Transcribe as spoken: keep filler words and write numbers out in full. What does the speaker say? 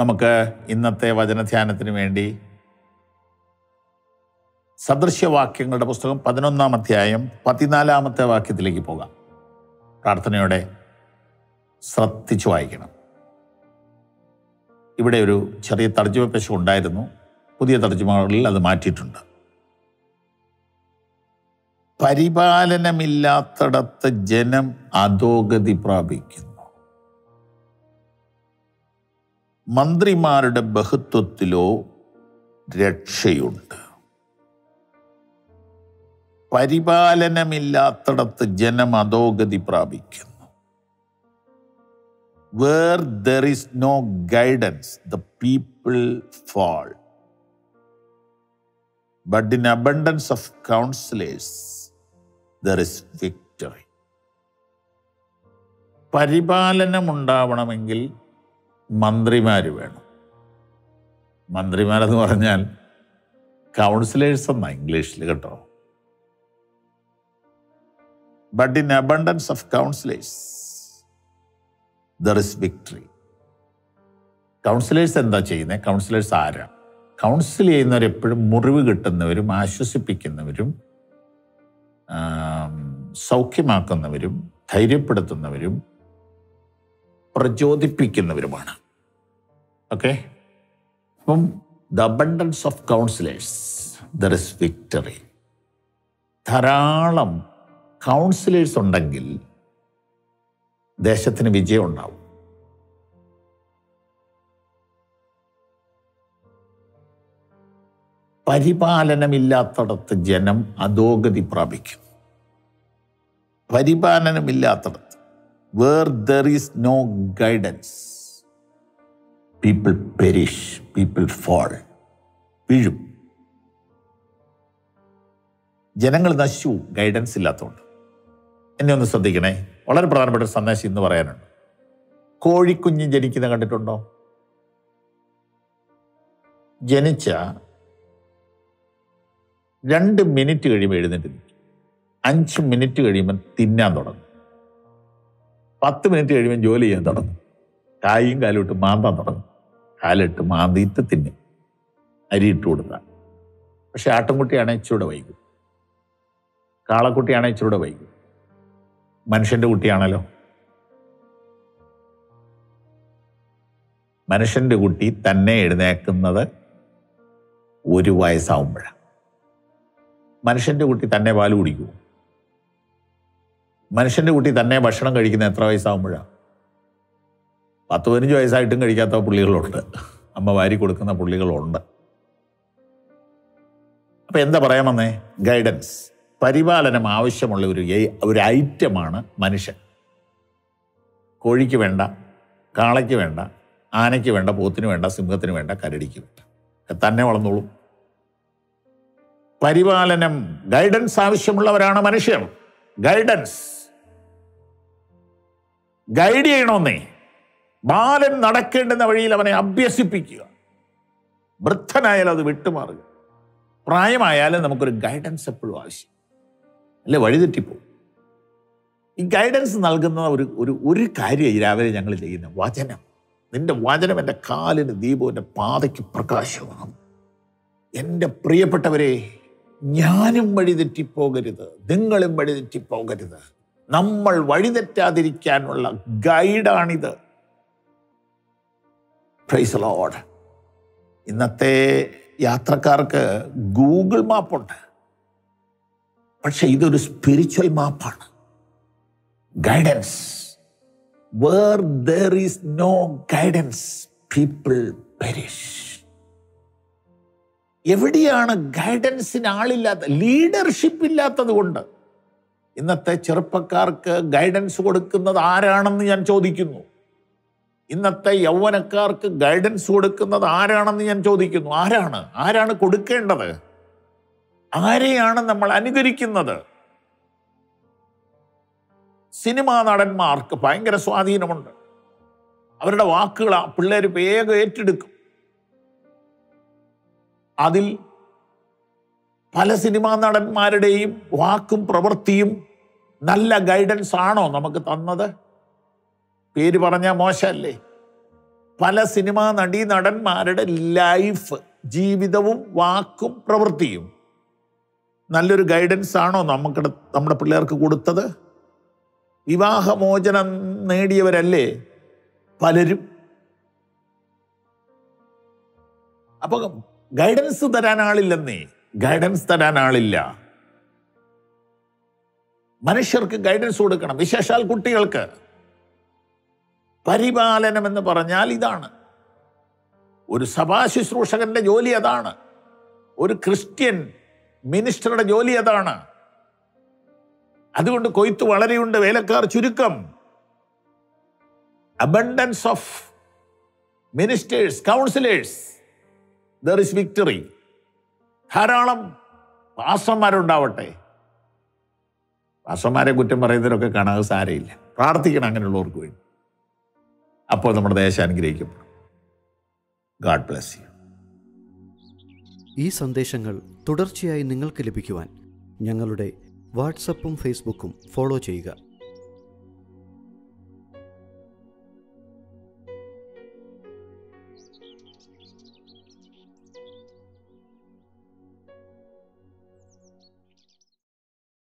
നമുക്ക് ഇന്നത്തെ വചനധ്യാനത്തിന് വേണ്ടി സദൃശ്യവാക്യങ്ങളുടെ പുസ്തകം പതിനൊന്നാം അധ്യായം പതിനാലാമത്തെ വാക്യത്തിലേക്ക് പോകാം. പ്രാർത്ഥനയോടെ ശ്രദ്ധിച്ചു വായിക്കണം. ഇവിടെ ഒരു ചെറിയ തർജ്ജമ പിശ ഉണ്ടായിരുന്നു, പുതിയ തർജ്ജമകളിൽ അത് മാറ്റിയിട്ടുണ്ട്. പരിപാലനമില്ലാത്തടത്ത് ജനം അധോഗതി പ്രാപിക്കുന്നു, മന്ത്രിമാരുടെ ബഹുത്വത്തിലോ രക്ഷയുണ്ട്. പരിപാലനമില്ലാത്തടത്ത് ജനം അധോഗതി പ്രാപിക്കുന്നു. Where there is no guidance, the people fall. But in abundance of counselors, there is victory. പരിപാലനം ഉണ്ടാവണമെങ്കിൽ മന്ത്രിമാർ വേണം. മന്ത്രിമാരെന്ന് പറഞ്ഞാൽ കൗൺസിലേഴ്സ് എന്നാ ഇംഗ്ലീഷിൽ കേട്ടോ. But in abundance of counselors, there is victory. Councillors എന്താ ചെയ്യുന്നത്? കൗൺസിലേഴ്സ് ആരാ? കൗൺസിൽ ചെയ്യുന്നവരെപ്പോഴും മുറിവ് കിട്ടുന്നവരും ആശ്വസിപ്പിക്കുന്നവരും സൗഖ്യമാക്കുന്നവരും ധൈര്യപ്പെടുത്തുന്നവരും പ്രചോദിപ്പിക്കുന്നവരുമാണ്. ഓക്കെ, അപ്പം the abundance of councillors there is victory. ധാരാളം കൗൺസിലേഴ്സ് ഉണ്ടെങ്കിൽ ദേശത്തിന് വിജയം ഉണ്ടാവും. പരിപാലനമില്ലാത്തടത്ത് ജനം അധോഗതി പ്രാപിക്കും. പരിപാലനമില്ലാത്തടത്ത്, where there is no guidance, people perish, people fall, വീഴും. ജനങ്ങൾ നശിച്ചു, ഗൈഡൻസ് ഇല്ലാത്തതുകൊണ്ട്. എന്നെ ഒന്ന് ശ്രദ്ധിക്കണേ, വളരെ പ്രധാനപ്പെട്ട ഒരു സന്ദേശം ഇന്ന് പറയാനുണ്ട്. കോഴിക്കുഞ്ഞ് ജനിക്കുന്ന കണ്ടിട്ടുണ്ടോ? ജനിച്ച രണ്ട് മിനിറ്റ് കഴിയുമ്പോൾ എഴുന്നേറ്റ് നിൽക്കും, അഞ്ച് മിനിറ്റ് കഴിയുമ്പോൾ തിന്നാൻ തുടങ്ങും, പത്ത് മിനിറ്റ് കഴിയുമ്പോൾ ജോലി ചെയ്യാൻ തുടങ്ങും, കായും കാലിട്ട് മാന്താൻ തുടങ്ങും, കാലിട്ട് മാന്തിയിട്ട് തിന്നും, അരിയിട്ട് കൊടുക്കാം. പക്ഷെ ആട്ടുംകുട്ടിയാണെ ഇച്ചിലൂടെ വൈകും, കാളക്കുട്ടിയാണെ ഇച്ചിലൂടെ വൈകും, മനുഷ്യൻ്റെ കുട്ടിയാണല്ലോ. മനുഷ്യൻ്റെ കുട്ടി തന്നെ എഴുന്നേക്കുന്നത് ഒരു വയസ്സാവുമ്പോഴാണ്. മനുഷ്യൻ്റെ കുട്ടി തന്നെ പാല് കുടിക്കൂ. മനുഷ്യൻ്റെ കുട്ടി തന്നെ ഭക്ഷണം കഴിക്കുന്ന എത്ര വയസ്സാവുമ്പോഴാണ്? പത്ത് പതിനഞ്ച് വയസ്സായിട്ടും കഴിക്കാത്ത പുള്ളികളുണ്ട്, അമ്മ വാരി കൊടുക്കുന്ന പുള്ളികളുണ്ട്. അപ്പം എന്താ പറയാൻ വന്നേ? ഗൈഡൻസ്, പരിപാലനം ആവശ്യമുള്ള ഒരു ഒരു ഐറ്റമാണ് മനുഷ്യൻ. കോഴിക്ക് വേണ്ട, കാളയ്ക്ക് വേണ്ട, ആനയ്ക്ക് വേണ്ട, പോത്തിന് വേണ്ട, സിംഹത്തിന് വേണ്ട, കരടിക്ക് വേണ്ട, തന്നെ വളർന്നോളും. പരിപാലനം, ഗൈഡൻസ് ആവശ്യമുള്ളവരാണ് മനുഷ്യർ. Guidance, guide ചെയ്യണമെന്നേ. ബാലൻ നടക്കേണ്ടുന്ന വഴിയിൽ അവനെ അഭ്യസിപ്പിക്കുക. വൃദ്ധനായാലും അത് വിട്ടുമാറുക. പ്രായമായാലും നമുക്കൊരു ഗൈഡൻസ് എപ്പോഴും ആവശ്യം, അല്ലെ വഴിതെറ്റിപ്പോകും. ഈ ഗൈഡൻസ് നൽകുന്ന ഒരു ഒരു ഒരു കാര്യം രാവിലെ ഞങ്ങൾ ചെയ്യുന്ന വചനം. നിന്റെ വചനം എൻ്റെ കാലിന് ദീപവും എൻ്റെ പാതയ്ക്ക് പ്രകാശമാകും. എൻ്റെ പ്രിയപ്പെട്ടവരെ, ഞാനും വഴിതെറ്റിപ്പോകരുത്, നിങ്ങളും വഴിതെറ്റിപ്പോകരുത്. നമ്മൾ വഴിതെറ്റാതിരിക്കാനുള്ള ഗൈഡാണിത്. Praise the Lord. ഇന്നത്തെ യാത്രക്കാർക്ക് ഗൂഗിൾ മാപ്പുണ്ട്, പക്ഷെ ഇതൊരു സ്പിരിച്വൽ മാപ്പാണ്. Guidance, where there is no guidance people perish. എവിടെയാണ് ഗൈഡൻസിന് ആളില്ലാത്ത, ലീഡർഷിപ്പ് ഇല്ലാത്തത് കൊണ്ട് ഇന്നത്തെ ചെറുപ്പക്കാർക്ക് ഗൈഡൻസ് കൊടുക്കുന്നത് ആരാണെന്ന് ഞാൻ ചോദിക്കുന്നു. ഇന്നത്തെ യൗവനക്കാർക്ക് ഗൈഡൻസ് കൊടുക്കുന്നത് ആരാണെന്ന് ഞാൻ ചോദിക്കുന്നു. ആരാണ് ആരാണ് കൊടുക്കേണ്ടത്? ആരെയാണ് നമ്മൾ അനുകരിക്കുന്നത്? സിനിമാ നടന്മാർക്ക് ഭയങ്കര സ്വാധീനമുണ്ട്. അവരുടെ വാക്കുകൾ പിള്ളേർ വേഗം ഏറ്റെടുക്കും. അതിൽ പല സിനിമാ നടന്മാരുടെയും വാക്കും പ്രവൃത്തിയും നല്ല ഗൈഡൻസ് ആണോ നമുക്ക് തന്നത്? പേര് പറഞ്ഞാൽ മോശമല്ലേ? പല സിനിമാ നടീനടന്മാരുടെ ലൈഫ്, ജീവിതവും വാക്കും പ്രവൃത്തിയും നല്ലൊരു ഗൈഡൻസ് ആണോ നമുക്ക് നമ്മുടെ പിള്ളേർക്ക് കൊടുത്തത്? വിവാഹമോചനം നേടിയവരല്ലേ പലരും? അപ്പൊ ഗൈഡൻസ് തരാൻ ആളില്ലെന്നേ, ഗൈഡൻസ് തരാൻ ആളില്ല. മനുഷ്യർക്ക് ഗൈഡൻസ് കൊടുക്കണം, വിശേഷാൽ കുട്ടികൾക്ക്. പരിപാലനം എന്ന് പറഞ്ഞാൽ ഇതാണ്. ഒരു സഭാശുശ്രൂഷകന്റെ ജോലി അതാണ്. ഒരു ക്രിസ്ത്യൻ മിനിസ്റ്ററുടെ ജോലി അതാണ്. അതുകൊണ്ട് കൊയ്ത്ത് വളരെയുണ്ട്, വേലക്കാർ ചുരുക്കം. Abundance of ministers, counsellors, there is victory. ധാരാളം പാസ്റ്റർമാരുണ്ടാവട്ടെ. പാസ്റ്റർമാരെ കുറ്റം പറയുന്നവരൊക്കെ കാണാതെ സാരയില്ല, പ്രാർത്ഥിക്കണം അങ്ങനെയുള്ളവർക്ക് വേണ്ടി. അപ്പോൾ നമ്മുടെ ദേശം അനുഗ്രഹിക്കപ്പെടും. God bless you. ഈ സന്ദേശങ്ങൾ തുടർച്ചയായി നിങ്ങൾക്ക് ലഭിക്കുവാൻ ഞങ്ങളുടെ വാട്സപ്പും ഫേസ്ബുക്കും ഫോളോ ചെയ്യുക.